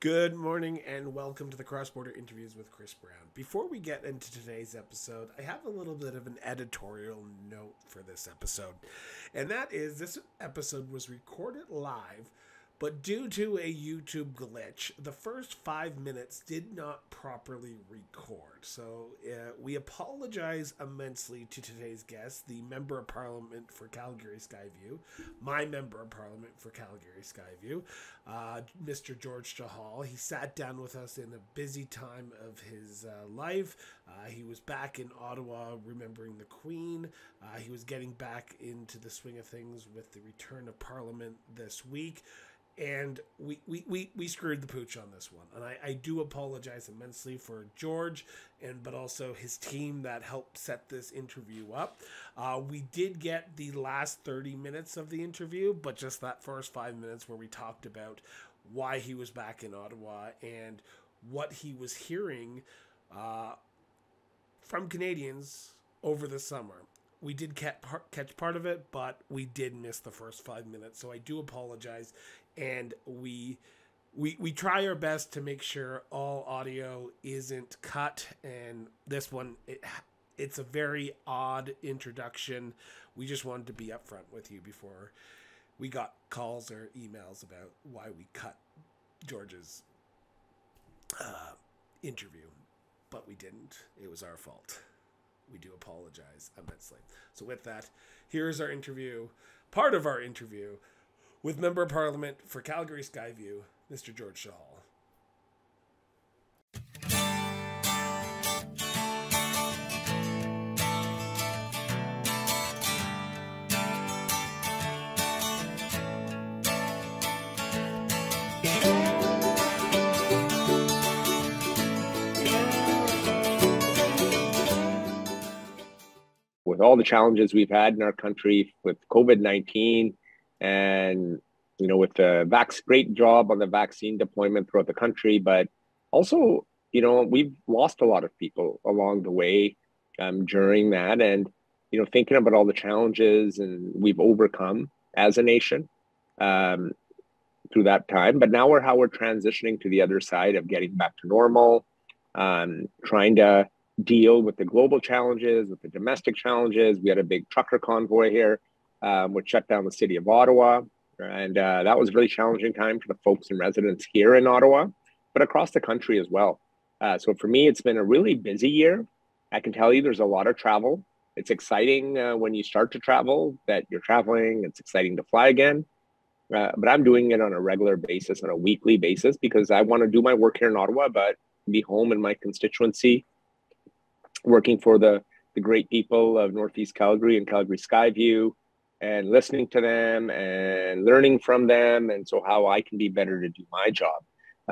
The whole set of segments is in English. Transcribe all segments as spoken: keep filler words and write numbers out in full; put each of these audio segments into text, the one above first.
Good morning and welcome to the Cross-Border Interviews with Chris Brown. Before we get into today's episode, I have a little bit of an editorial note for this episode. And that is, this episode was recorded live, but due to a YouTube glitch, the first five minutes did not properly record. So uh, we apologize immensely to today's guest, the Member of Parliament for Calgary Skyview, my Member of Parliament for Calgary Skyview, uh, Mister George Chahal. He sat down with us in a busy time of his uh, life. Uh, he was back in Ottawa remembering the Queen. Uh, he was getting back into the swing of things with the return of Parliament this week. And we, we, we, we screwed the pooch on this one. And I, I do apologize immensely for George, and but also his team that helped set this interview up. Uh, we did get the last thirty minutes of the interview, but just that first five minutes where we talked about why he was back in Ottawa and what he was hearing uh, from Canadians over the summer. We did catch part of it, but we did miss the first five minutes, so I do apologize, and we we we try our best to make sure all audio isn't cut, and this one, it, it's a very odd introduction. We just wanted to be upfront with you before we got calls or emails about why we cut George's uh, interview, but we didn't. It was our fault. We do apologize immensely. So with that, here's our interview, part of our interview, with Member of Parliament for Calgary Skyview, Mister George Chahal. With all the challenges we've had in our country with COVID nineteen and, you know, with the vax, great job on the vaccine deployment throughout the country, but also, you know, we've lost a lot of people along the way um, during that. And, you know, thinking about all the challenges and we've overcome as a nation um, through that time, but now we're how we're transitioning to the other side of getting back to normal, um, trying to deal with the global challenges, with the domestic challenges. We had a big trucker convoy here, um, which shut down the city of Ottawa. And uh, that was a really challenging time for the folks and residents here in Ottawa, but across the country as well. Uh, so for me, it's been a really busy year. I can tell you there's a lot of travel. It's exciting uh, when you start to travel that you're traveling. It's exciting to fly again. Uh, but I'm doing it on a regular basis, on a weekly basis, because I want to do my work here in Ottawa, but be home in my constituency, working for the, the great people of Northeast Calgary and Calgary Skyview and listening to them and learning from them. And so how I can be better to do my job.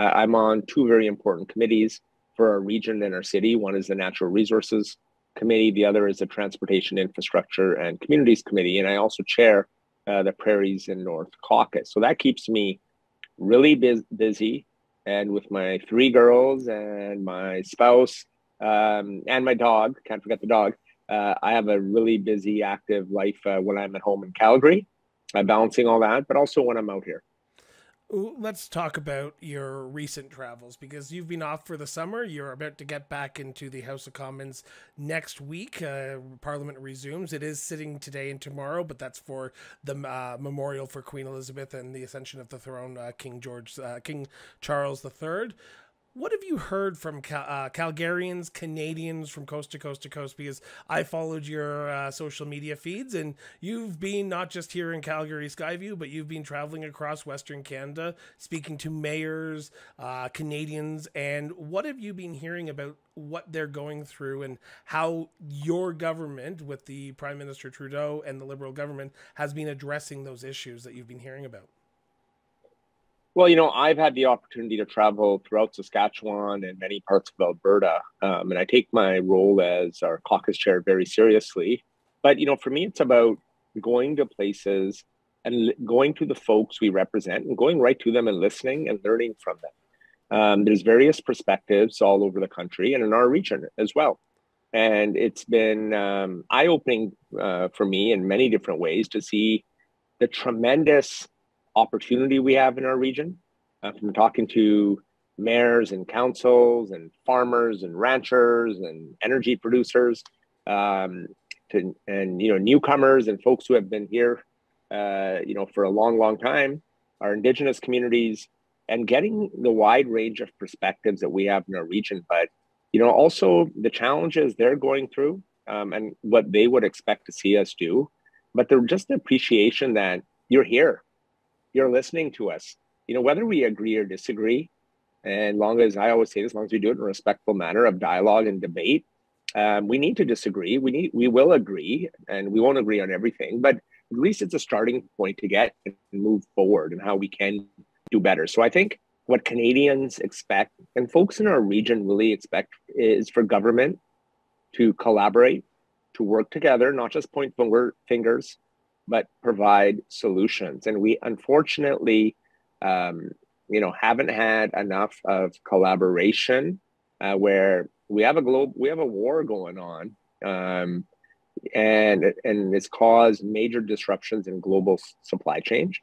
Uh, I'm on two very important committees for our region and our city. One is the Natural Resources Committee. The other is the Transportation, Infrastructure and Communities Committee. And I also chair uh, the Prairies and North Caucus. So that keeps me really bu- busy. And with my three girls and my spouse, Um, and my dog, can't forget the dog. Uh, I have a really busy, active life uh, when I'm at home in Calgary, uh, balancing all that, but also when I'm out here. Let's talk about your recent travels, because you've been off for the summer. You're about to get back into the House of Commons next week. Uh, Parliament resumes. It is sitting today and tomorrow, but that's for the uh, memorial for Queen Elizabeth and the ascension of the throne, uh, King George, uh, King Charles the third. What have you heard from Cal uh, Calgarians, Canadians from coast to coast to coast? Because I followed your uh, social media feeds, and you've been not just here in Calgary Skyview, but you've been traveling across Western Canada, speaking to mayors, uh, Canadians. And what have you been hearing about what they're going through and how your government with the Prime Minister Trudeau and the Liberal government has been addressing those issues that you've been hearing about? Well, you know, I've had the opportunity to travel throughout Saskatchewan and many parts of Alberta, um, and I take my role as our caucus chair very seriously. But, you know, for me, it's about going to places and going to the folks we represent and going right to them and listening and learning from them. Um, there's various perspectives all over the country and in our region as well. And it's been um, eye-opening uh, for me in many different ways to see the tremendous opportunity we have in our region. Uh, from talking to mayors and councils and farmers and ranchers and energy producers, um, to, and, you know, newcomers and folks who have been here, uh, you know, for a long, long time, our Indigenous communities, and getting the wide range of perspectives that we have in our region. But, you know, also the challenges they're going through, um, and what they would expect to see us do, but they're just the appreciation that you're here, you're listening to us, you know, whether we agree or disagree. And long as, I always say this, as long as we do it in a respectful manner of dialogue and debate, um, we need to disagree. We need, we will agree, and we won't agree on everything, but at least it's a starting point to get and move forward and how we can do better. So I think what Canadians expect, and folks in our region really expect, is for government to collaborate, to work together, not just point fingers, but provide solutions. And we unfortunately, um, you know, haven't had enough of collaboration, uh, where we have a globe, we have a war going on, um, and and it's caused major disruptions in global supply chains,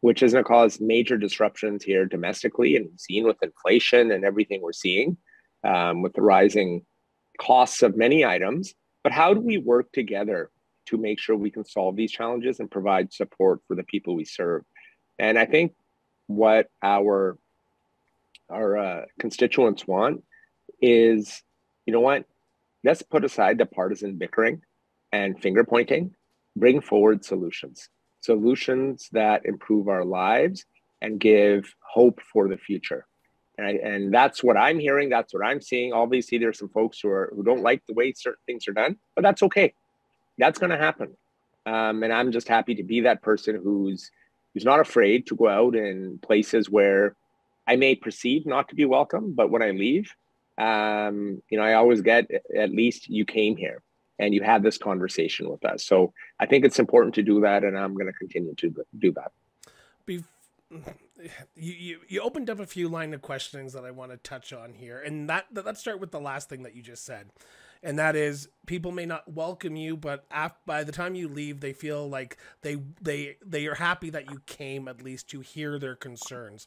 which is going to cause major disruptions here domestically, and seen with inflation and everything we're seeing, um, with the rising costs of many items. But how do we work together to make sure we can solve these challenges and provide support for the people we serve? And I think what our our uh, constituents want is, you know what, let's put aside the partisan bickering and finger pointing, bring forward solutions, solutions that improve our lives and give hope for the future. And, I, and that's what I'm hearing. That's what I'm seeing. Obviously, there's some folks who are who don't like the way certain things are done, but that's okay. That's going to happen. Um, and I'm just happy to be that person who's who's not afraid to go out in places where I may perceive not to be welcome, but when I leave, um, you know, I always get, at least you came here and you had this conversation with us. So I think it's important to do that, and I'm going to continue to do that. Be you, you, you opened up a few line of questionings that I want to touch on here. And that, let's start with the last thing that you just said. And that is, people may not welcome you, but after, by the time you leave, they feel like they they they are happy that you came, at least to hear their concerns.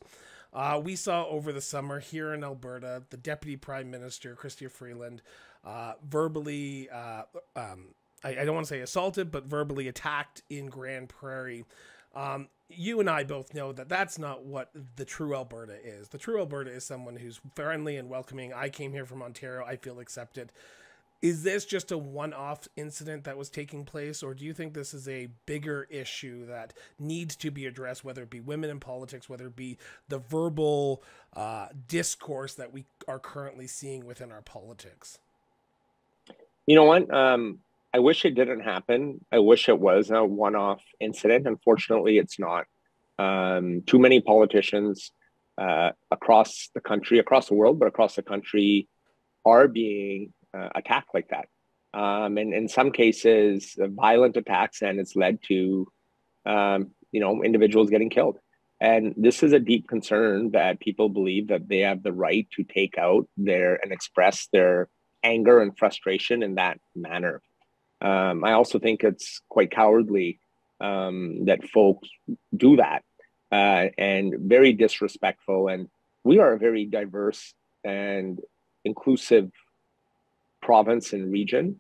Uh, we saw over the summer here in Alberta, the Deputy Prime Minister, Chrystia Freeland, uh, verbally, uh, um, I, I don't want to say assaulted, but verbally attacked in Grand Prairie. Um, you and I both know that that's not what the true Alberta is. The true Alberta is someone who's friendly and welcoming. I came here from Ontario. I feel accepted. Is this just a one-off incident that was taking place, or do you think this is a bigger issue that needs to be addressed, whether it be women in politics, whether it be the verbal uh, discourse that we are currently seeing within our politics? You know what? Um, I wish it didn't happen. I wish it was a one-off incident. Unfortunately, it's not. Um, too many politicians uh, across the country, across the world, but across the country are being Uh, attack like that, um, and in some cases, uh, violent attacks, and it's led to, um, you know, individuals getting killed. And this is a deep concern that people believe that they have the right to take out their and express their anger and frustration in that manner. Um, I also think it's quite cowardly um, that folks do that, uh, and very disrespectful. And we are a very diverse and inclusive province and region.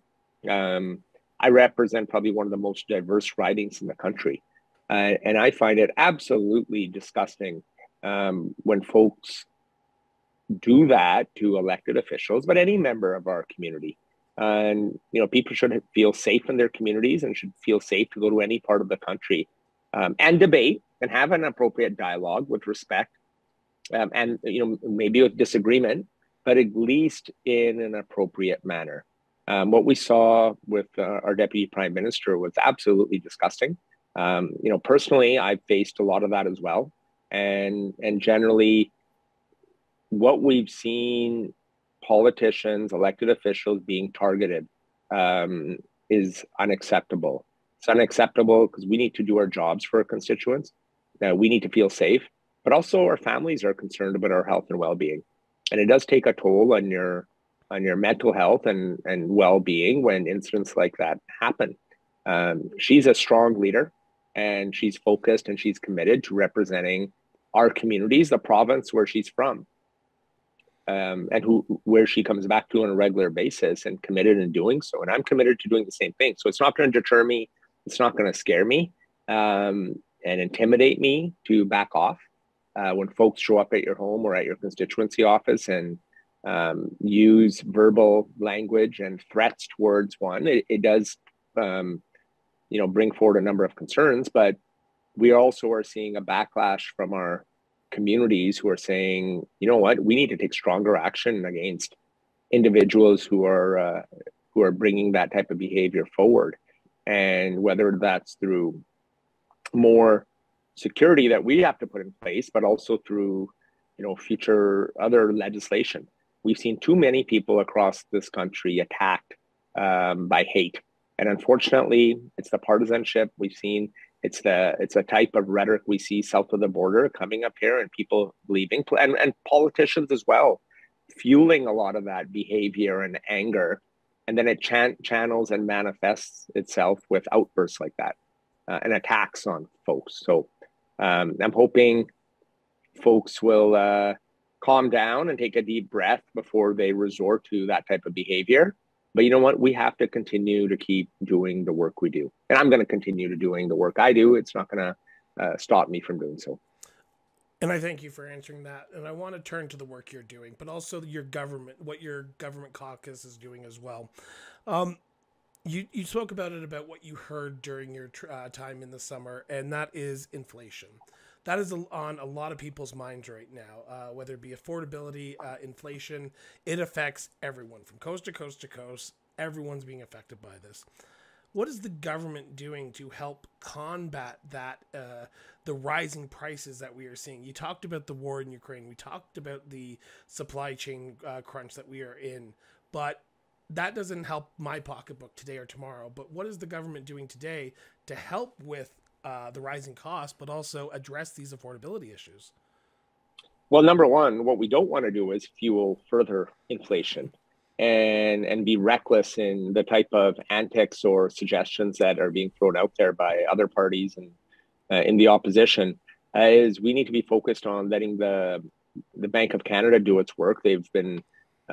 Um, I represent probably one of the most diverse ridings in the country. Uh, and I find it absolutely disgusting um, when folks do that to elected officials, but any member of our community. And, you know, people should feel safe in their communities and should feel safe to go to any part of the country, um, and debate and have an appropriate dialogue with respect, um, and, you know, maybe with disagreement, but at least in an appropriate manner. Um, what we saw with uh, our Deputy Prime Minister was absolutely disgusting. Um, you know, personally, I've faced a lot of that as well. And, and generally, what we've seen politicians, elected officials being targeted um, is unacceptable. It's unacceptable because we need to do our jobs for our constituents. Uh, we need to feel safe, but also our families are concerned about our health and well-being. And it does take a toll on your on your mental health and, and well-being when incidents like that happen. Um, she's a strong leader, and she's focused, and she's committed to representing our communities, the province where she's from. um, and who where she comes back to on a regular basis, and committed in doing so. And I'm committed to doing the same thing. So it's not going to deter me. It's not going to scare me um, and intimidate me to back off uh, when folks show up at your home or at your constituency office and um, use verbal language and threats towards one. It, it does, um, you know, bring forward a number of concerns, but we also are seeing a backlash from our communities who are saying, you know what, we need to take stronger action against individuals who are uh, who are bringing that type of behavior forward. And whether that's through more security that we have to put in place, but also through, you know, future other legislation. We've seen too many people across this country attacked um, by hate. And unfortunately, it's the partisanship we've seen. It's the it's a type of rhetoric we see south of the border coming up here, and people leaving, and, and politicians as well, fueling a lot of that behavior and anger. And then it chan channels and manifests itself with outbursts like that uh, and attacks on folks. So um, I'm hoping folks will uh, calm down and take a deep breath before they resort to that type of behavior. But you know what? We have to continue to keep doing the work we do. And I'm going to continue to doing the work I do. It's not going to uh, stop me from doing so. And I thank you for answering that. And I want to turn to the work you're doing, but also your government, what your government caucus is doing as well. Um, you, you spoke about it, about what you heard during your uh, time in the summer, and that is inflation. That is on a lot of people's minds right now, uh, whether it be affordability, uh, inflation. It affects everyone from coast to coast to coast. Everyone's being affected by this. What is the government doing to help combat that, uh, the rising prices that we are seeing? You talked about the war in Ukraine. We talked about the supply chain uh, crunch that we are in, but that doesn't help my pocketbook today or tomorrow. But what is the government doing today to help with Uh, the rising costs, but also address these affordability issues? Well, number one, what we don't want to do is fuel further inflation and and be reckless in the type of antics or suggestions that are being thrown out there by other parties and uh, in the opposition. Uh, is we need to be focused on letting the the Bank of Canada do its work. They've been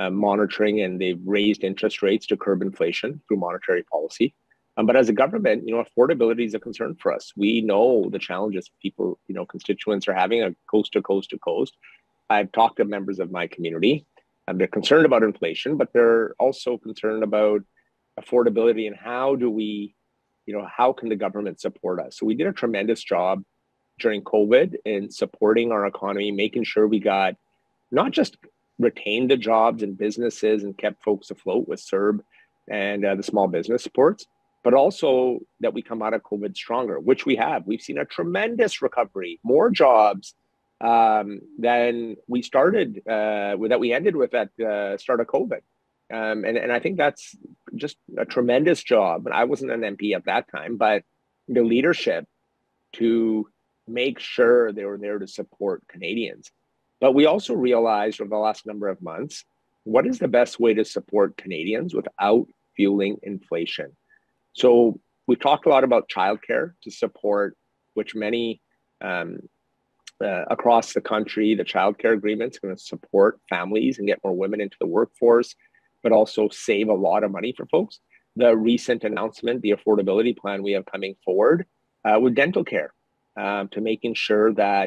uh, monitoring, and they've raised interest rates to curb inflation through monetary policy. Um, but as a government, you know, affordability is a concern for us. We know the challenges people, you know, constituents are having a coast to coast to coast. I've talked to members of my community, and they're concerned about inflation, but they're also concerned about affordability and how do we, you know, how can the government support us? So we did a tremendous job during COVID in supporting our economy, making sure we got not just retained the jobs and businesses and kept folks afloat with S E R B and uh, the small business supports, but also that we come out of COVID stronger, which we have. We've seen a tremendous recovery, more jobs um, than we started, uh, that we ended with at the uh, start of COVID. Um, and, and I think that's just a tremendous job. And I wasn't an M P at that time, but the leadership to make sure they were there to support Canadians. But we also realized over the last number of months, what is the best way to support Canadians without fueling inflation? So we've talked a lot about childcare to support, which many um, uh, across the country, the childcare agreement's going to support families and get more women into the workforce, but also save a lot of money for folks. The recent announcement, the affordability plan we have coming forward uh, with dental care um, to making sure that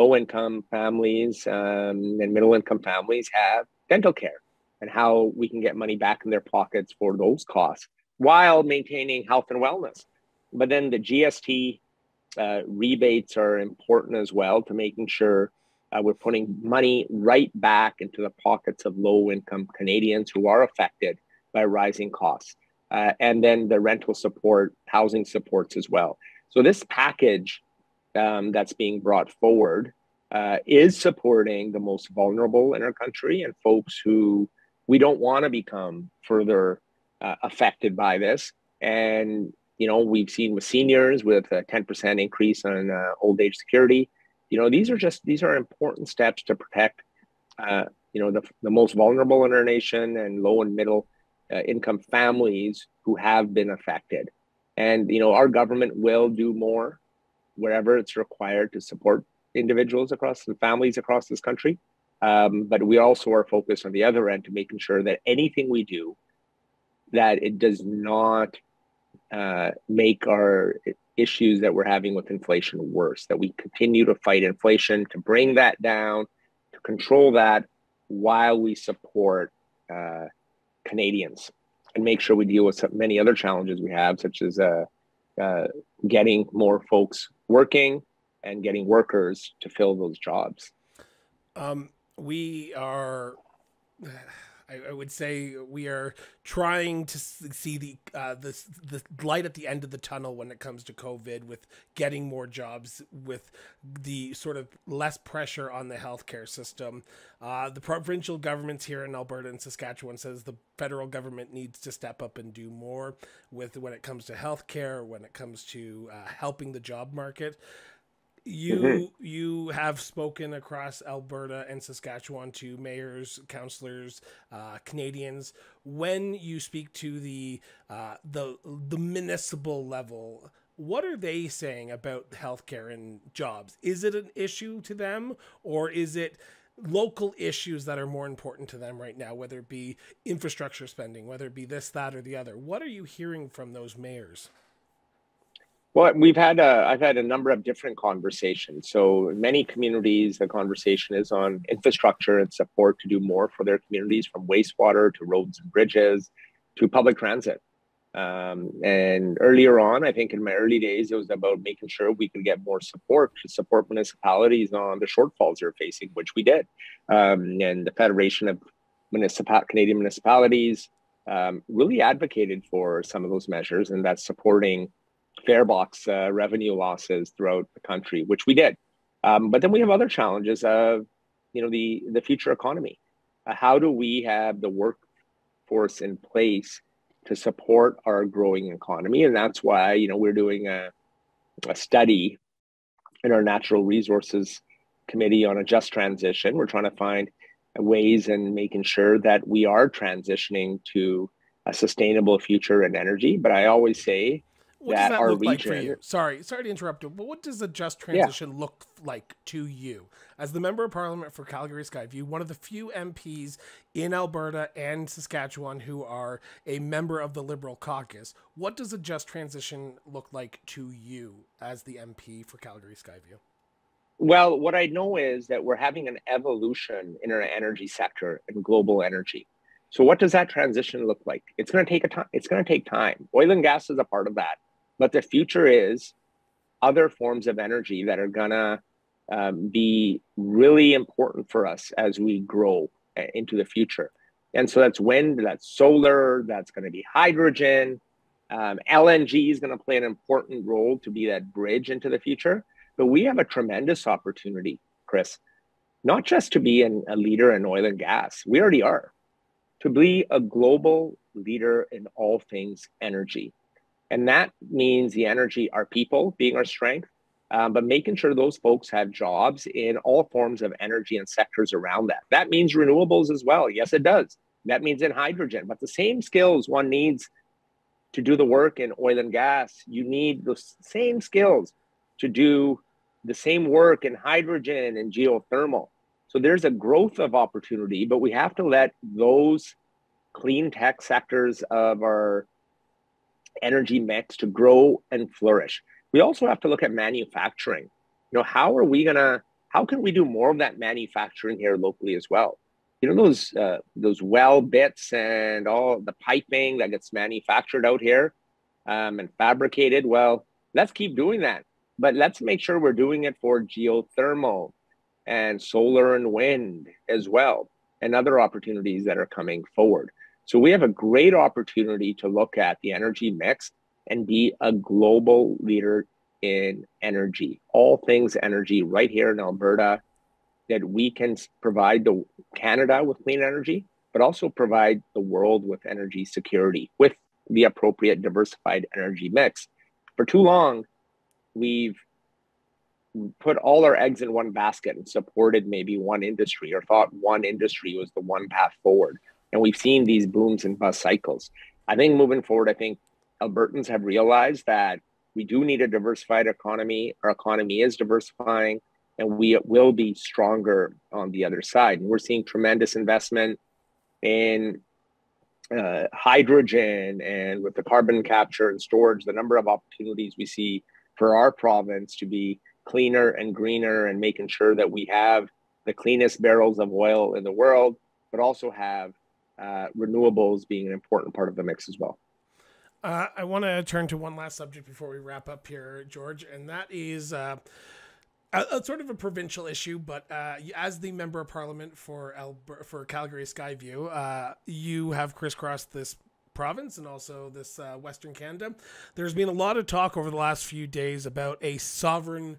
low-income families um, and middle-income families have dental care, and how we can get money back in their pockets for those costs, while maintaining health and wellness. But then the G S T uh, rebates are important as well to making sure uh, we're putting money right back into the pockets of low-income Canadians who are affected by rising costs. Uh, and then the rental support, housing supports as well. So this package um, that's being brought forward uh, is supporting the most vulnerable in our country and folks who we don't want to become further Uh, affected by this. And, you know, we've seen with seniors with a ten percent increase on uh, old age security. You know, these are just, these are important steps to protect, uh, you know, the, the most vulnerable in our nation and low and middle uh, income families who have been affected. And, you know, our government will do more wherever it's required to support individuals across and families across this country. Um, but we also are focused on the other end to making sure that anything we do, that it does not uh, make our issues that we're having with inflation worse, that we continue to fight inflation, to bring that down, to control that while we support uh, Canadians and make sure we deal with so many other challenges we have, such as uh, uh, getting more folks working and getting workers to fill those jobs. Um, we are, I, I would say we are trying to see the, uh, the, the light at the end of the tunnel when it comes to COVID, with getting more jobs, with the sort of less pressure on the healthcare system. Uh, the provincial governments here in Alberta and Saskatchewan says the federal government needs to step up and do more with when it comes to healthcare, when it comes to uh, helping the job market. You mm-hmm. you have spoken across Alberta and Saskatchewan to mayors, councillors, uh, Canadians. When you speak to the uh, the the municipal level, what are they saying about healthcare and jobs? Is it an issue to them, or is it local issues that are more important to them right now? Whether it be infrastructure spending, whether it be this, that, or the other, what are you hearing from those mayors? Well, we've had a, I've had a number of different conversations. So in many communities, the conversation is on infrastructure and support to do more for their communities, from wastewater to roads and bridges to public transit. Um, and earlier on, I think in my early days, it was about making sure we could get more support to support municipalities on the shortfalls they're facing, which we did. Um, and the Federation of Municipal- Canadian Municipalities um, really advocated for some of those measures, and that's supporting fare box uh, revenue losses throughout the country, which we did. Um, but then we have other challenges of, you know, the, the future economy. Uh, how do we have the workforce in place to support our growing economy? And that's why, you know, we're doing a, a study in our Natural Resources Committee on a just transition. We're trying to find ways and making sure that we are transitioning to a sustainable future in energy. But I always say, What that does that our look region. like for you? Sorry, sorry to interrupt you, but what does a just transition yeah. look like to you? As the Member of Parliament for Calgary Skyview, one of the few M Ps in Alberta and Saskatchewan who are a member of the Liberal caucus, what does a just transition look like to you as the M P for Calgary Skyview? Well, what I know is that we're having an evolution in our energy sector and global energy. So what does that transition look like? It's going to take a time. It's going to take time. Oil and gas is a part of that. But the future is other forms of energy that are going to um, be really important for us as we grow into the future. And so that's wind, that's solar, that's going to be hydrogen. Um, L N G is going to play an important role to be that bridge into the future. But we have a tremendous opportunity, Chris, not just to be an, a leader in oil and gas. We already are. To be a global leader in all things energy. And that means the energy, our people being our strength, um, but making sure those folks have jobs in all forms of energy and sectors around that. That means renewables as well. Yes, it does. That means in hydrogen, but the same skills one needs to do the work in oil and gas, you need those same skills to do the same work in hydrogen and geothermal. So there's a growth of opportunity, but we have to let those clean tech sectors of our energy mix to grow and flourish. We also have to look at manufacturing. You know, how are we gonna, how can we do more of that manufacturing here locally as well? You know, those uh, those well bits and all the piping that gets manufactured out here um, and fabricated. Well, let's keep doing that, but let's make sure we're doing it for geothermal and solar and wind as well, and other opportunities that are coming forward. So we have a great opportunity to look at the energy mix and be a global leader in energy, all things energy right here in Alberta, that we can provide the Canada with clean energy, but also provide the world with energy security with the appropriate diversified energy mix. For too long, we've put all our eggs in one basket and supported maybe one industry, or thought one industry was the one path forward. And we've seen these booms and bust cycles. I think moving forward, I think Albertans have realized that we do need a diversified economy. Our economy is diversifying. and we will be stronger on the other side. And we're seeing tremendous investment in uh, hydrogen, and with the carbon capture and storage, the number of opportunities we see for our province to be cleaner and greener, and making sure that we have the cleanest barrels of oil in the world, but also have uh, renewables being an important part of the mix as well. Uh, I want to turn to one last subject before we wrap up here, George, and that is uh, a, a sort of a provincial issue. But uh, as the member of parliament for Alber for Calgary Skyview, uh, you have crisscrossed this province and also this uh, Western Canada. There's been a lot of talk over the last few days about a sovereign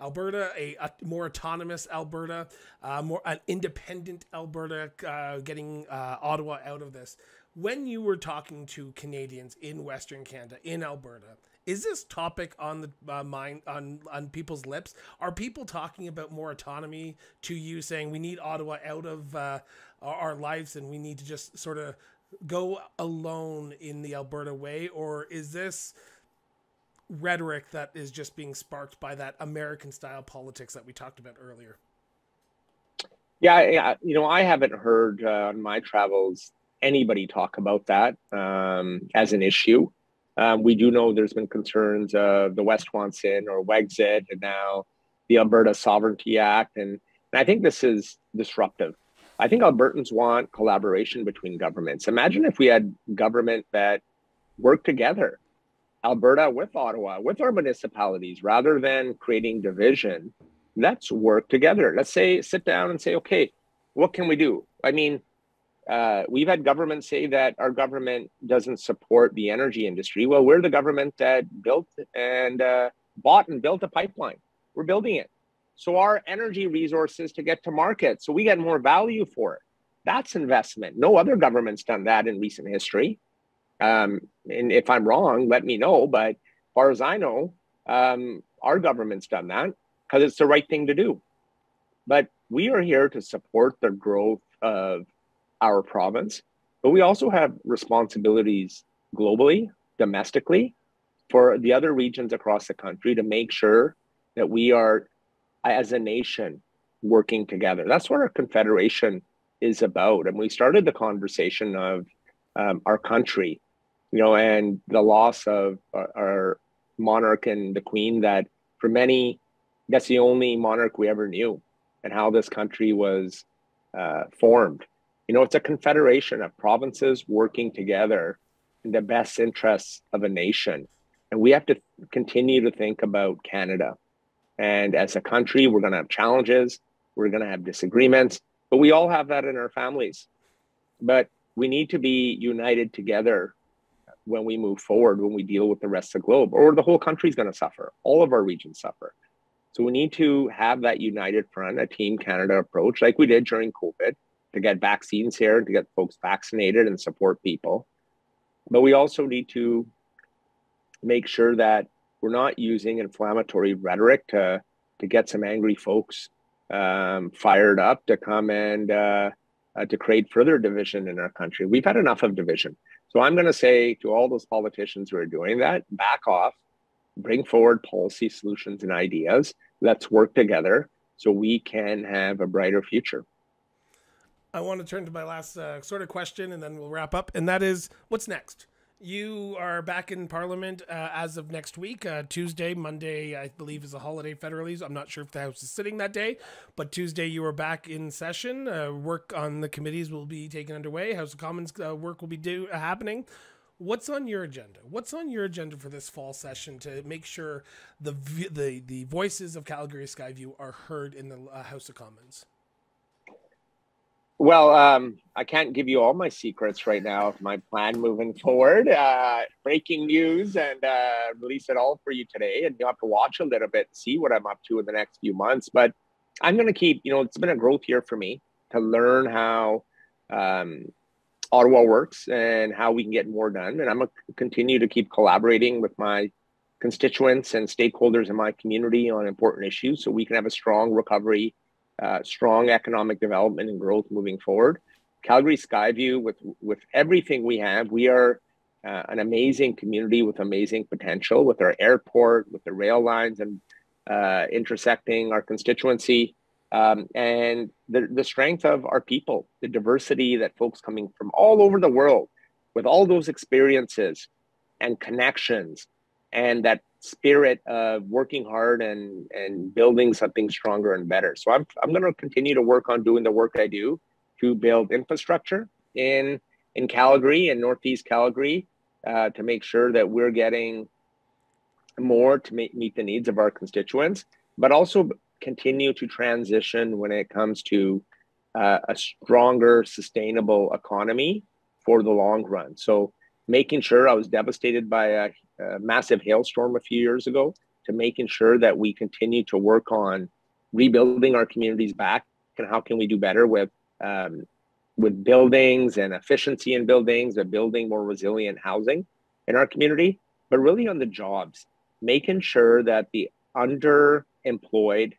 Alberta, a, a more autonomous Alberta, uh, more an independent Alberta, uh, getting uh, Ottawa out of this. When you were talking to Canadians in Western Canada, in Alberta, is this topic on the uh, mind, on, on people's lips? Are people talking about more autonomy to you, saying we need Ottawa out of uh, our lives and we need to just sort of go alone in the Alberta way? Or is this rhetoric that is just being sparked by that American style politics that we talked about earlier? Yeah, yeah. You know, I haven't heard uh, on my travels anybody talk about that um, as an issue. Um, we do know there's been concerns of the Westwanson or Wexit, and now the Alberta Sovereignty Act. And, and I think this is disruptive. I think Albertans want collaboration between governments. Imagine if we had government that worked together, Alberta with Ottawa, with our municipalities, rather than creating division. Let's work together. Let's say, sit down and say, okay, what can we do? I mean, Uh, we've had governments say that our government doesn't support the energy industry. Well, we're the government that built and uh, bought and built a pipeline. We're building it. So our energy resources to get to market, so we get more value for it. That's investment. No other government's done that in recent history. Um, and if I'm wrong, let me know. But as far as I know, um, our government's done that because it's the right thing to do. But we are here to support the growth of our province, but we also have responsibilities globally, domestically, for the other regions across the country to make sure that we are, as a nation, working together. That's what our confederation is about. And we started the conversation of um, our country, you know, and the loss of our, our monarch and the queen, that for many, that's the only monarch we ever knew, and how this country was uh, formed. You know, it's a confederation of provinces working together in the best interests of a nation. And we have to continue to think about Canada. And as a country, we're going to have challenges. We're going to have disagreements, but we all have that in our families. But we need to be united together when we move forward, when we deal with the rest of the globe, or the whole country's going to suffer. All of our regions suffer. So we need to have that united front, a Team Canada approach, like we did during COVID, to get vaccines here, to get folks vaccinated and support people. But we also need to make sure that we're not using inflammatory rhetoric to, to get some angry folks um, fired up to come and uh, uh, to create further division in our country. We've had enough of division. So I'm going to say to all those politicians who are doing that, back off, bring forward policy solutions and ideas. Let's work together so we can have a brighter future. I want to turn to my last uh, sort of question, and then we'll wrap up. And that is, what's next? You are back in Parliament uh, as of next week, uh, Tuesday. Monday, I believe, is a holiday federally. I'm not sure if the House is sitting that day, but Tuesday you are back in session. Uh, work on the committees will be taken underway. House of Commons uh, work will be do, uh, happening. What's on your agenda? What's on your agenda for this fall session to make sure the the the voices of Calgary Skyview are heard in the uh, House of Commons? Well, um, I can't give you all my secrets right now of my plan moving forward. Uh, breaking news, and uh, release it all for you today. And you'll have to watch a little bit, see what I'm up to in the next few months. But I'm going to keep, you know, it's been a growth year for me to learn how um, Ottawa works and how we can get more done. And I'm going to continue to keep collaborating with my constituents and stakeholders in my community on important issues so we can have a strong recovery, Uh, strong economic development and growth moving forward. Calgary Skyview, with with everything we have, we are uh, an amazing community with amazing potential, with our airport, with the rail lines and uh, intersecting our constituency, um, and the, the strength of our people, the diversity that folks coming from all over the world with all those experiences and connections, and that spirit of working hard and, and building something stronger and better. So I'm, I'm going to continue to work on doing the work I do to build infrastructure in, in Calgary and Northeast Calgary, uh, to make sure that we're getting more to make, meet the needs of our constituents, but also continue to transition when it comes to uh, a stronger, sustainable economy for the long run. So making sure, I was devastated by a, a massive hailstorm a few years ago, to making sure that we continue to work on rebuilding our communities back, and how can we do better with um, with buildings and efficiency in buildings, and building more resilient housing in our community, but really on the jobs, making sure that the underemployed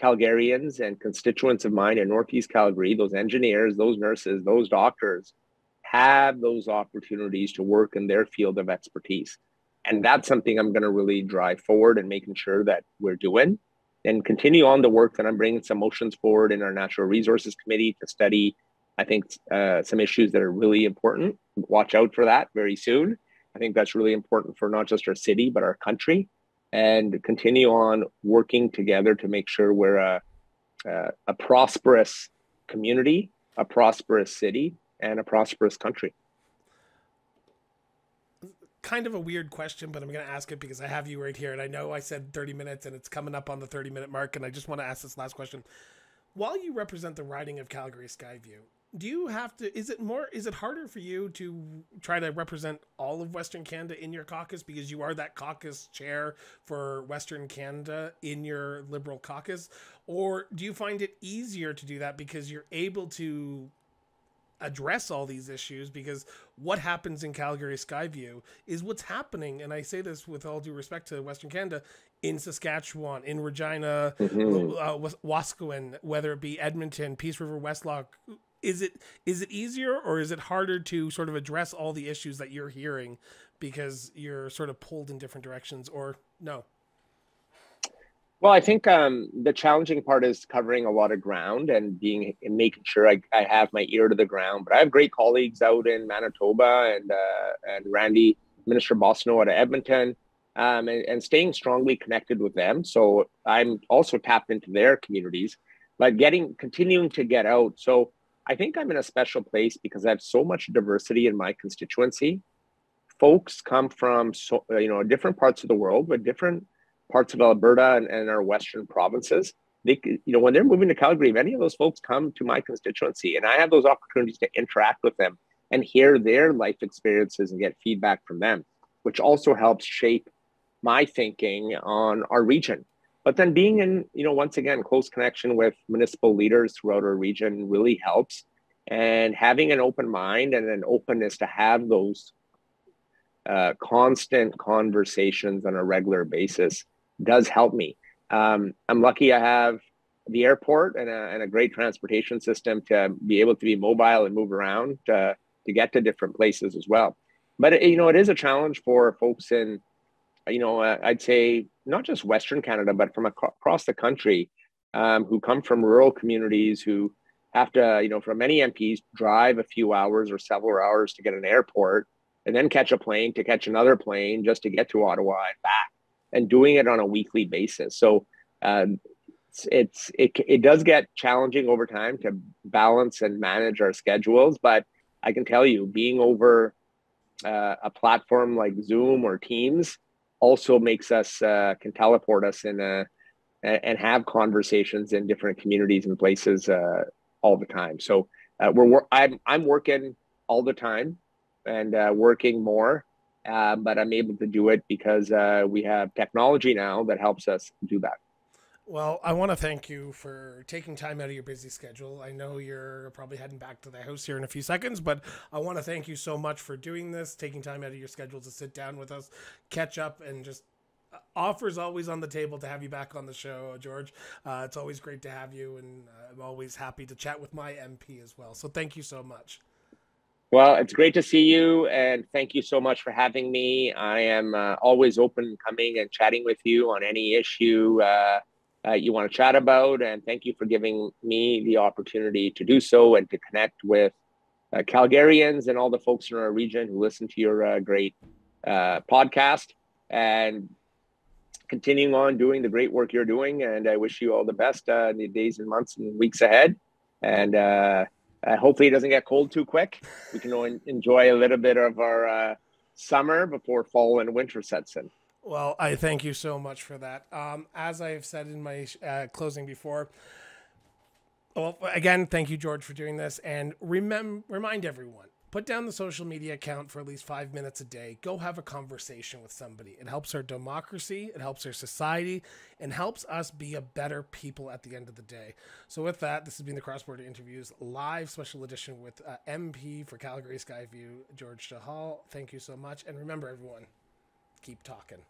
Calgarians and constituents of mine in Northeast Calgary, those engineers, those nurses, those doctors, have those opportunities to work in their field of expertise. And that's something I'm going to really drive forward and making sure that we're doing, and continue on the work that I'm bringing some motions forward in our Natural Resources Committee to study, I think, uh, some issues that are really important. Watch out for that very soon. I think that's really important for not just our city, but our country, and continue on working together to make sure we're a, a, a prosperous community, a prosperous city, and a prosperous country. Kind of a weird question, but I'm going to ask it because I have you right here. And I know I said thirty minutes and it's coming up on the thirty minute mark. And I just want to ask this last question. While you represent the riding of Calgary Skyview, do you have to, is it more, is it harder for you to try to represent all of Western Canada in your caucus, because you are that caucus chair for Western Canada in your Liberal caucus? Or do you find it easier to do that because you're able to address all these issues, because what happens in Calgary Skyview is what's happening, and I say this with all due respect to Western Canada, in Saskatchewan, in Regina, mm-hmm. uh, Wascowan, whether it be Edmonton, Peace River, Westlock. Is it is it easier or is it harder to sort of address all the issues that you're hearing because you're sort of pulled in different directions, or no? Well, I think um, the challenging part is covering a lot of ground and being and making sure I, I have my ear to the ground. But I have great colleagues out in Manitoba and uh, and Randy, Minister Bosno out of Edmonton, um, and, and staying strongly connected with them. So I'm also tapped into their communities, but getting continuing to get out. So I think I'm in a special place because I have so much diversity in my constituency. Folks come from so, you know different parts of the world, with different parts of Alberta and, and our Western provinces. They, you know, when they're moving to Calgary, many of those folks come to my constituency, and I have those opportunities to interact with them and hear their life experiences and get feedback from them, which also helps shape my thinking on our region. But then being in, you know, once again, close connection with municipal leaders throughout our region really helps, and having an open mind and an openness to have those uh, constant conversations on a regular basis does help me. Um, I'm lucky I have the airport and a, and a great transportation system to be able to be mobile and move around to, to get to different places as well. But, it, you know, it is a challenge for folks in, you know, uh, I'd say not just Western Canada, but from ac across the country, um, who come from rural communities, who have to, you know, for many M Ps, drive a few hours or several hours to get an airport and then catch a plane to catch another plane just to get to Ottawa and back, and doing it on a weekly basis. So um, it's, it's it, it does get challenging over time to balance and manage our schedules. But I can tell you, being over uh, a platform like Zoom or Teams also makes us, uh, can teleport us in a, and have conversations in different communities and places uh, all the time. So uh, we're, I'm, I'm working all the time and uh, working more. Uh, but I'm able to do it because uh, we have technology now that helps us do that. Well, I want to thank you for taking time out of your busy schedule. I know you're probably heading back to the house here in a few seconds, but I want to thank you so much for doing this, taking time out of your schedule to sit down with us, catch up, and just offers always on the table to have you back on the show, George. Uh, it's always great to have you, and I'm always happy to chat with my M P as well. So thank you so much. Well, it's great to see you, and thank you so much for having me. I am uh, always open coming and chatting with you on any issue uh, uh, you want to chat about, and thank you for giving me the opportunity to do so and to connect with uh, Calgarians and all the folks in our region who listen to your uh, great uh, podcast, and continuing on doing the great work you're doing. And I wish you all the best uh, in the days and months and weeks ahead. And uh, Uh, hopefully it doesn't get cold too quick. We can en enjoy a little bit of our uh, summer before fall and winter sets in. Well, I thank you so much for that. Um, as I've said in my uh, closing before, well, again, thank you, George, for doing this. And remember, remind everyone, put down the social media account for at least five minutes a day. Go have a conversation with somebody. It helps our democracy. It helps our society, and helps us be a better people at the end of the day. So with that, this has been the Cross Border Interviews live special edition with uh, M P for Calgary Skyview, George Chahal. Thank you so much. And remember, everyone, keep talking.